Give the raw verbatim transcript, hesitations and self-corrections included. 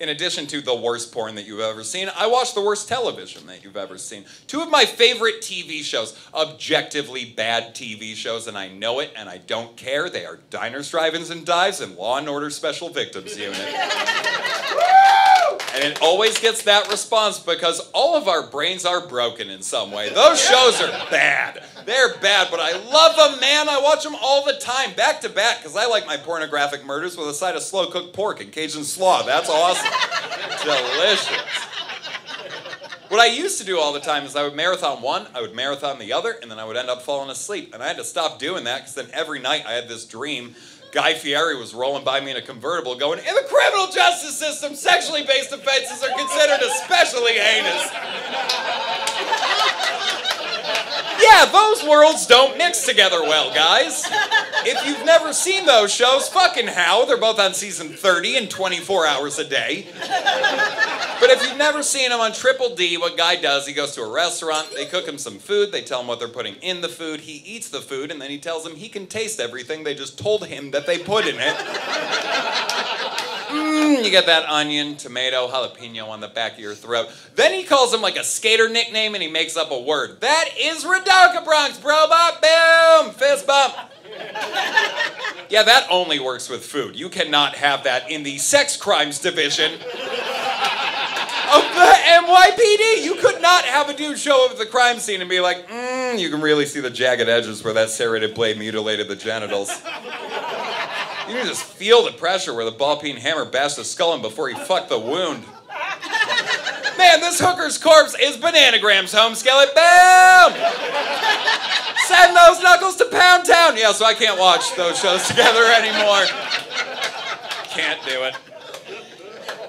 in addition to the worst porn that you've ever seen, I watch the worst television that you've ever seen. Two of my favorite T V shows, objectively bad T V shows, and I know it and I don't care. They are Diners, Drive-Ins, and Dives and Law and Order Special Victims Unit. And it always gets that response because all of our brains are broken in some way. Those shows are bad. They're bad, but I love them, man. I watch them all the time, back to back, because I like my pornographic murders with a side of slow-cooked pork and Cajun slaw. That's awesome. Delicious. What I used to do all the time is I would marathon one, I would marathon the other, and then I would end up falling asleep. And I had to stop doing that because then every night I had this dream. Guy Fieri was rolling by me in a convertible going, in the criminal justice system, sexually based offenses are considered especially heinous. Yeah, those worlds don't mix together well, guys. If you've never seen those shows, fucking how? They're both on season thirty and twenty-four hours a day. But if you've never seen him on Triple D, what Guy does, he goes to a restaurant, they cook him some food, they tell him what they're putting in the food, he eats the food, and then he tells him he can taste everything they just told him that they put in it. Mmm, you get that onion, tomato, jalapeno on the back of your throat. Then he calls him like a skater nickname and he makes up a word. That is Redoka Bronx, bro bop, boom, fist bump. Yeah, that only works with food. You cannot have that in the sex crimes division of the N Y P D. You could not have a dude show up at the crime scene and be like, mmm, you can really see the jagged edges where that serrated blade mutilated the genitals. You can just feel the pressure where the ball-peen hammer bashed the skull in before he fucked the wound. Man, this hooker's corpse is Bananagrams, home skillet. Boom! Send those knuckles to Pound Town. Yeah, so I can't watch those shows together anymore. Can't do it.